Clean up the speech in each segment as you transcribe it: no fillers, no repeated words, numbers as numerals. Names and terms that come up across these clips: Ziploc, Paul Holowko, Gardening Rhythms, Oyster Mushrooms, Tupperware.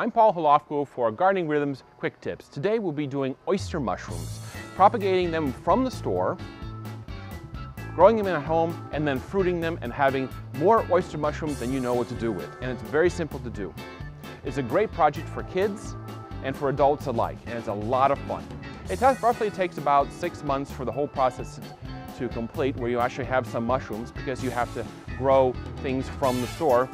I'm Paul Holowko for Gardening Rhythms Quick Tips. Today we'll be doing oyster mushrooms, propagating them from the store, growing them at home, and then fruiting them and having more oyster mushrooms than you know what to do with. And it's very simple to do. It's a great project for kids and for adults alike, and it's a lot of fun. It roughly takes about 6 months for the whole process to complete, where you actually have some mushrooms, because you have to grow things from the store.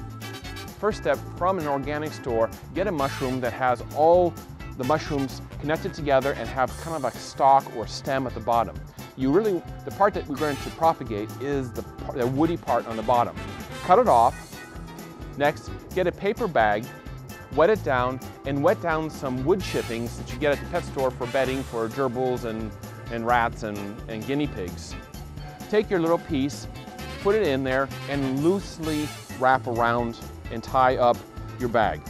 First step, from an organic store, get a mushroom that has all the mushrooms connected together and have kind of a stalk or stem at the bottom. The part that we're going to propagate is the woody part on the bottom. Cut it off. Next, get a paper bag, wet it down, and wet down some wood chippings that you get at the pet store for bedding for gerbils and rats and guinea pigs. Take your little piece, put it in there, and loosely wrap around and tie up your bag.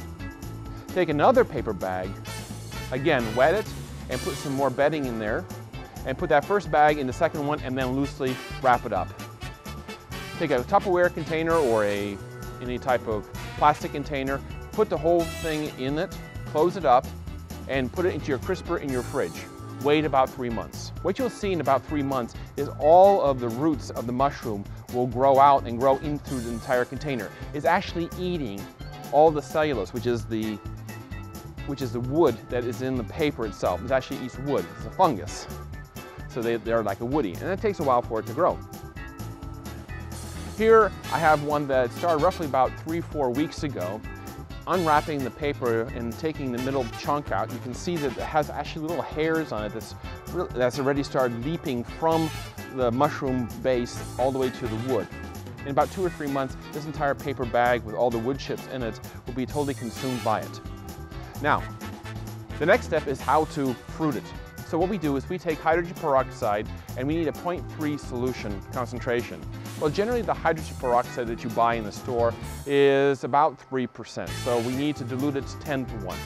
Take another paper bag, again wet it, and put some more bedding in there, and put that first bag in the second one, and then loosely wrap it up. Take a Tupperware container or any type of plastic container, put the whole thing in it, close it up, and put it into your crisper in your fridge. Wait about 3 months. What you'll see in about 3 months is all of the roots of the mushroom will grow out and grow in through the entire container. It's actually eating all the cellulose, which is the wood that is in the paper itself. It actually eats wood. It's a fungus. So they're like a woody, and it takes a while for it to grow. Here I have one that started roughly about 3 or 4 weeks ago. Unwrapping the paper and taking the middle chunk out, you can see that it has actually little hairs on it that's already started leaping from the mushroom base all the way to the wood. In about 2 or 3 months, this entire paper bag with all the wood chips in it will be totally consumed by it. Now, the next step is how to fruit it. So what we do is we take hydrogen peroxide, and we need a 0.3 solution concentration. Well, generally the hydrogen peroxide that you buy in the store is about 3%, so we need to dilute it to 10:1.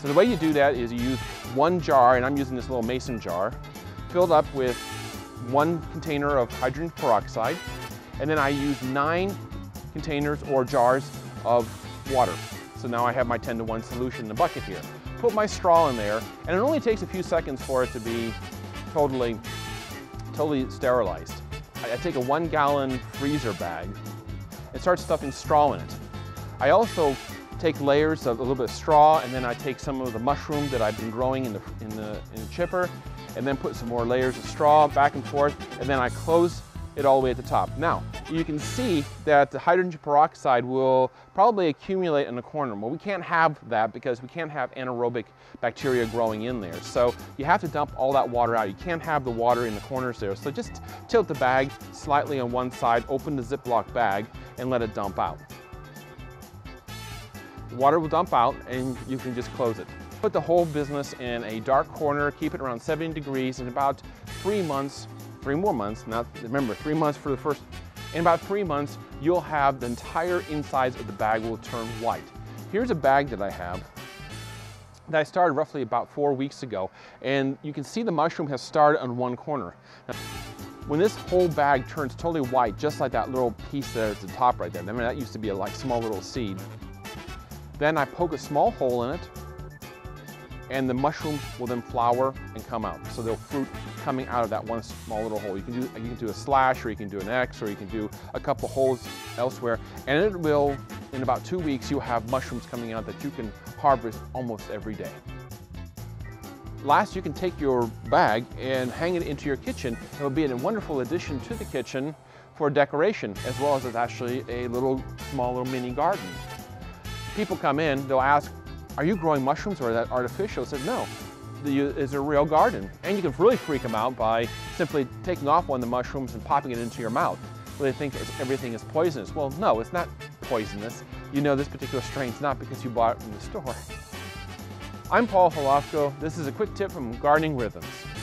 So the way you do that is you use one jar, and I'm using this little mason jar, filled up with 1 container of hydrogen peroxide, and then I use 9 containers or jars of water. So now I have my 10:1 solution in the bucket here. Put my straw in there, and it only takes a few seconds for it to be totally sterilized. I take a 1-gallon freezer bag and start stuffing straw in it. I also take layers of a little bit of straw, and then I take some of the mushroom that I've been growing in the chipper, and then put some more layers of straw back and forth, and then I close it all the way at the top. Now, you can see that the hydrogen peroxide will probably accumulate in the corner. Well, we can't have that because we can't have anaerobic bacteria growing in there. So you have to dump all that water out. You can't have the water in the corners there. So just tilt the bag slightly on one side, open the Ziploc bag, and let it dump out. The water will dump out, and you can just close it. Put the whole business in a dark corner, keep it around 70 degrees, in about 3 months, 3 more months, now remember 3 months for the first. In about 3 months, you'll have the entire insides of the bag will turn white. Here's a bag that I have that I started roughly about 4 weeks ago, and you can see the mushroom has started on one corner. Now, when this whole bag turns totally white, just like that little piece there at the top right there, remember that used to be a like small little seed, then I poke a small hole in it, and the mushrooms will then flower and come out. So they'll fruit coming out of that one small little hole. You can do a slash, or you can do an X, or you can do a couple holes elsewhere, and it will, in about 2 weeks, you'll have mushrooms coming out that you can harvest almost every day. Last, you can take your bag and hang it into your kitchen. It will be a wonderful addition to the kitchen for decoration, as well as it's actually a small little mini garden. People come in, they'll ask, "Are you growing mushrooms, or are that artificial?" I said, "No, it's a real garden." And you can really freak them out by simply taking off one of the mushrooms and popping it into your mouth. Well, they think everything is poisonous. Well, no, it's not poisonous. You know this particular strain's not because you bought it from the store. I'm Paul Holowko. This is a quick tip from Gardening Rhythms.